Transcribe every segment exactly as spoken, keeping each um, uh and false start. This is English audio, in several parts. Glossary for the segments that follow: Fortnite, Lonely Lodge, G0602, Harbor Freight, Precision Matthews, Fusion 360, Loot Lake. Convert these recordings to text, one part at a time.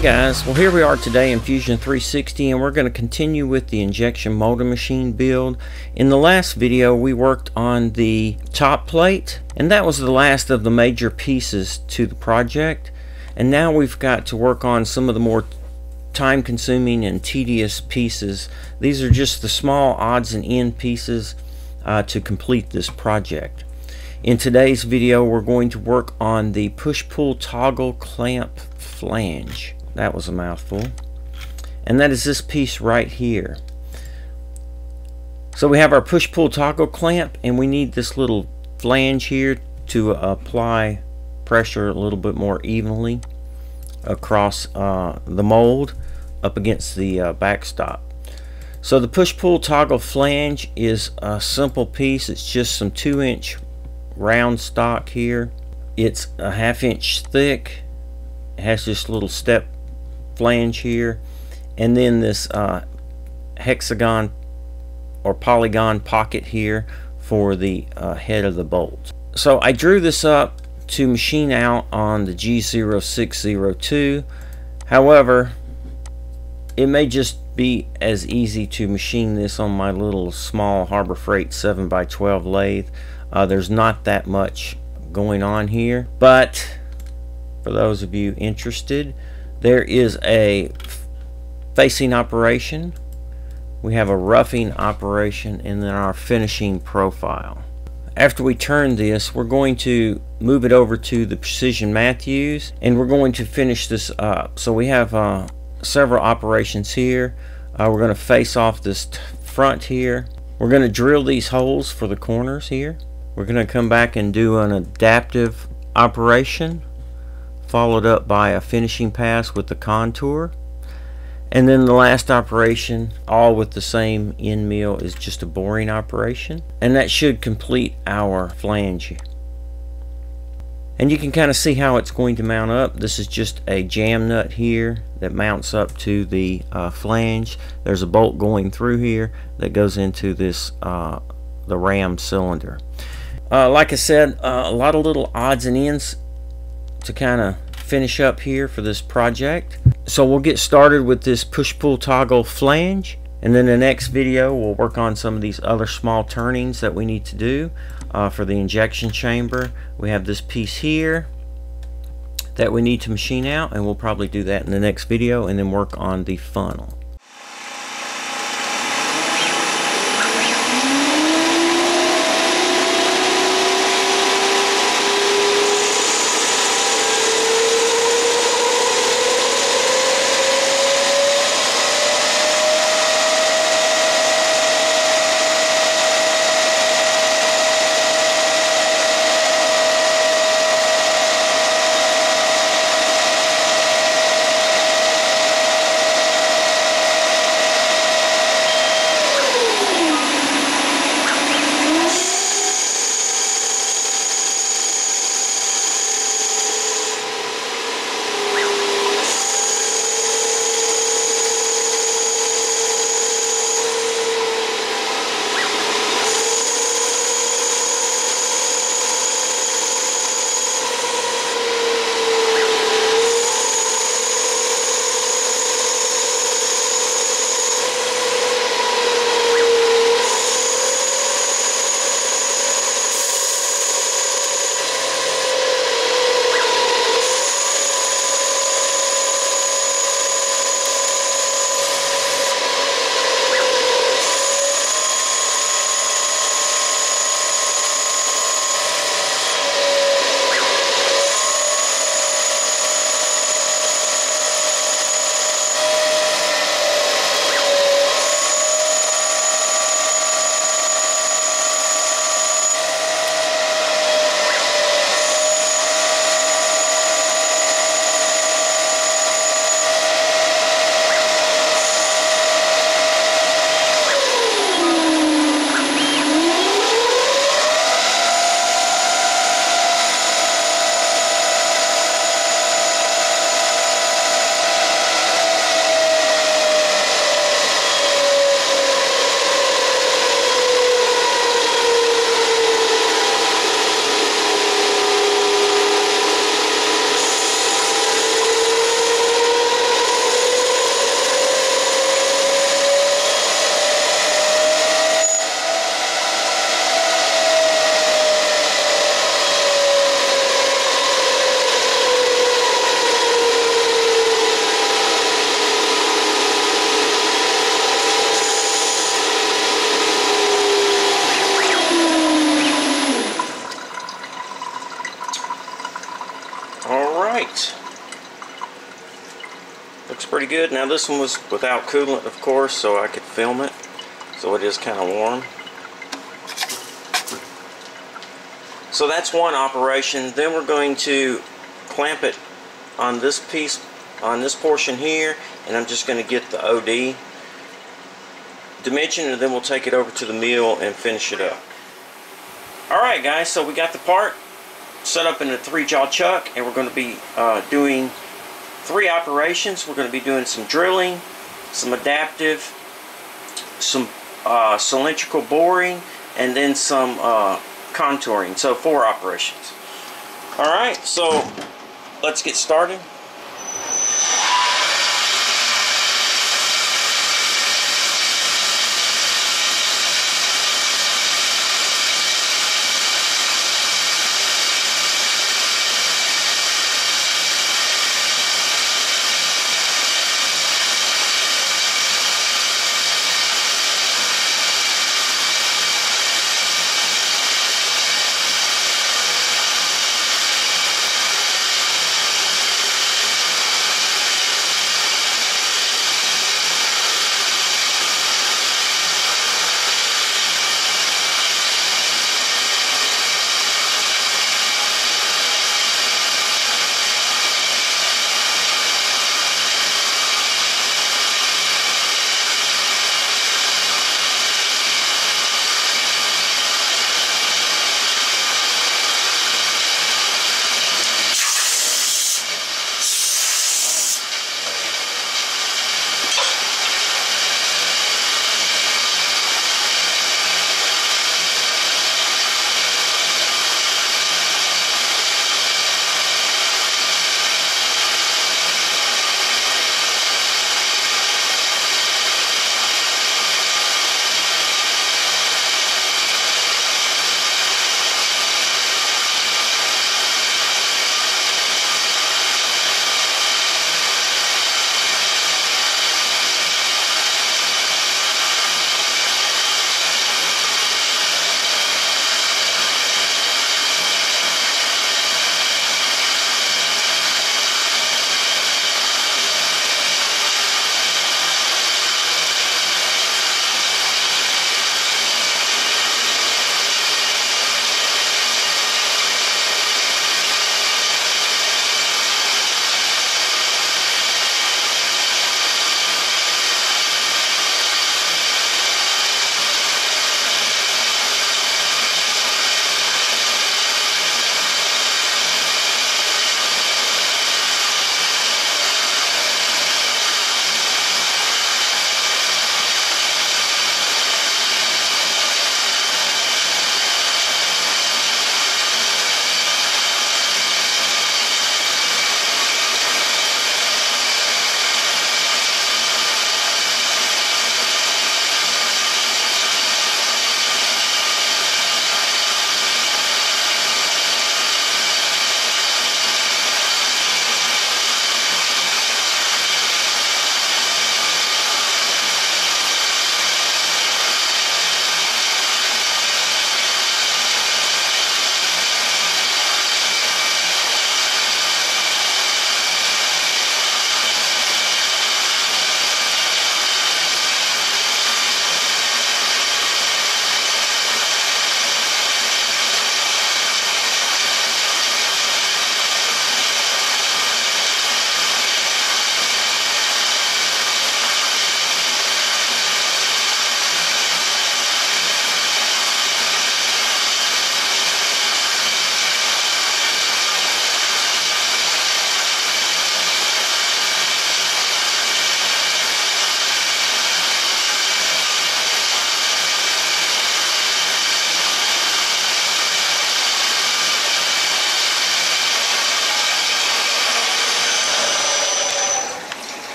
Hey guys, well here we are today in Fusion three sixty, and we're going to continue with the injection molding machine build. In the last video we worked on the top plate, and that was the last of the major pieces to the project, and now we've got to work on some of the more time-consuming and tedious pieces. These are just the small odds and end pieces uh, to complete this project. In today's video we're going to work on the push-pull toggle clamp flange. That was a mouthful. And that is this piece right here. So we have our push-pull toggle clamp, and we need this little flange here to apply pressure a little bit more evenly across uh, the mold up against the uh, backstop. So the push-pull toggle flange is a simple piece. It's just some two inch round stock here. It's a half inch thick. It has this little step flange here, and then this uh, hexagon or polygon pocket here for the uh, head of the bolt. So I drew this up to machine out on the G zero six zero two. However, it may just be as easy to machine this on my little small Harbor Freight seven by twelve lathe. Uh, there's not that much going on here, but for those of you interested, there is a facing operation, we have a roughing operation, and then our finishing profile. After we turn this, we're going to move it over to the Precision Matthews, and we're going to finish this up. So we have uh, several operations here. Uh, we're going to face off this front here. We're going to drill these holes for the corners here. We're going to come back and do an adaptive operation, followed up by a finishing pass with the contour, and then the last operation, all with the same end mill, is just a boring operation, and that should complete our flange. And you can kind of see how it's going to mount up. This is just a jam nut here that mounts up to the uh, flange. There's a bolt going through here that goes into this uh, the ram cylinder. Uh, like I said, uh, a lot of little odds and ends to kind of finish up here for this project. So we'll get started with this push-pull toggle flange, and then the next video we'll work on some of these other small turnings that we need to do uh, for the injection chamber. We have this piece here that we need to machine out, and we'll probably do that in the next video, and then work on the funnel. good. Now this one was without coolant, of course, so I could film it. So it is kind of warm. So that's one operation. Then we're going to clamp it on this piece, on this portion here, and I'm just going to get the O D dimension, and then we'll take it over to the mill and finish it up. Alright guys, so we got the part set up in a three-jaw chuck, and we're going to be uh, doing three operations. We're going to be doing some drilling, some adaptive, some uh, cylindrical boring, and then some uh, contouring. So four operations. Alright, so let's get started.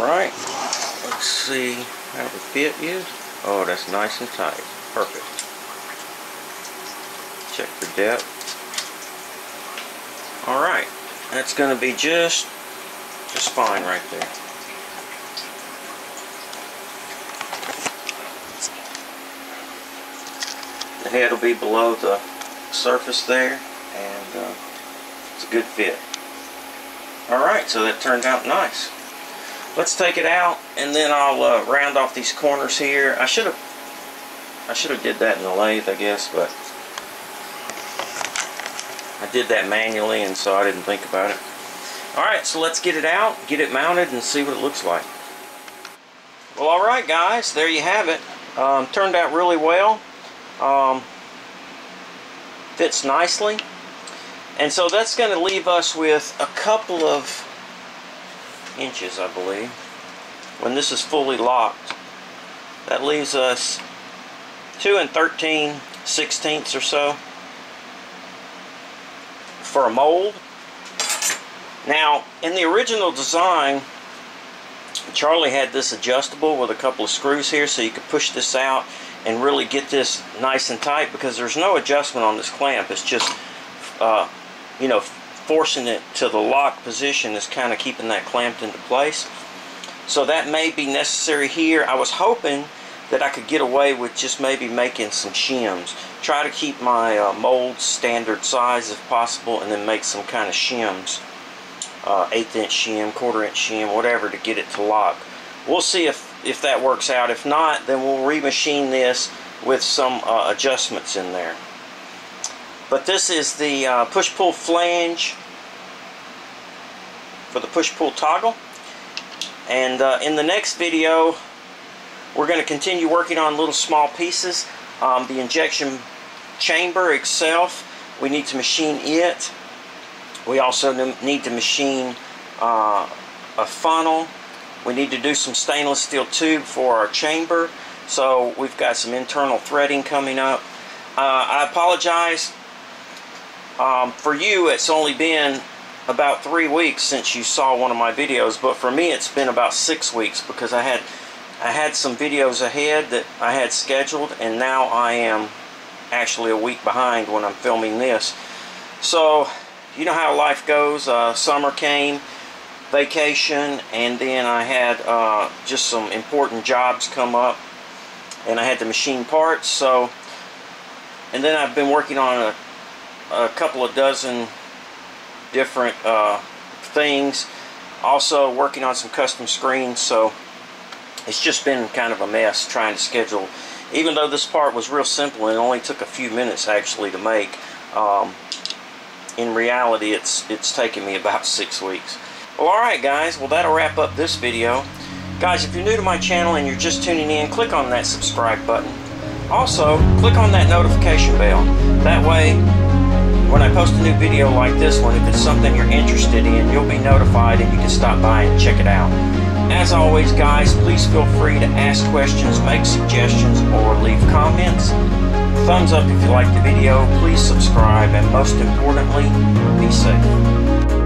Alright, let's see how the fit is. Oh, that's nice and tight. Perfect. Check the depth. Alright, that's going to be just, just fine right there. The head will be below the surface there, and uh, it's a good fit. Alright, so that turned out nice. Let's take it out, and then I'll uh, round off these corners here. I should have I should have did that in the lathe, I guess, but I did that manually, and so I didn't think about it. Alright, so let's get it out, get it mounted, and see what it looks like. Well, alright guys, there you have it. Um, turned out really well. Um, fits nicely. And so that's going to leave us with a couple of inches, I believe, when this is fully locked. That leaves us two and thirteen sixteenths or so for a mold. Now, in the original design, Charlie had this adjustable with a couple of screws here, so you could push this out and really get this nice and tight, because there's no adjustment on this clamp. It's just, uh, you know, forcing it to the lock position is kind of keeping that clamped into place. So that may be necessary here. I was hoping that I could get away with just maybe making some shims. Try to keep my uh, molds standard size if possible, and then make some kind of shims. Uh, eighth inch shim, quarter inch shim, whatever, to get it to lock. We'll see if, if that works out. If not, then we'll remachine this with some uh, adjustments in there. But this is the uh, push-pull flange for the push-pull toggle. And uh, in the next video, we're going to continue working on little small pieces. Um, the injection chamber itself, we need to machine it. We also need to machine uh, a funnel. We need to do some stainless steel tube for our chamber. So we've got some internal threading coming up. Uh, I apologize. Um, for you, it's only been about three weeks since you saw one of my videos, but for me, it's been about six weeks because I had I had some videos ahead that I had scheduled, and now I am actually a week behind when I'm filming this. So, you know how life goes. Uh, summer came, vacation, and then I had uh, just some important jobs come up, and I had to machine parts. So, and then I've been working on a, a couple of dozen different uh, things, also working on some custom screens. So it's just been kind of a mess trying to schedule, even though this part was real simple and it only took a few minutes actually to make. Um, in reality, it's it's taken me about six weeks. Well, alright guys, well, that'll wrap up this video. Guys, if you're new to my channel and you're just tuning in, click on that subscribe button. Also, click on that notification bell. That way, when I post a new video like this one, if it's something you're interested in, you'll be notified and you can stop by and check it out. As always, guys, please feel free to ask questions, make suggestions, or leave comments. Thumbs up if you liked the video, please subscribe, and most importantly, be safe.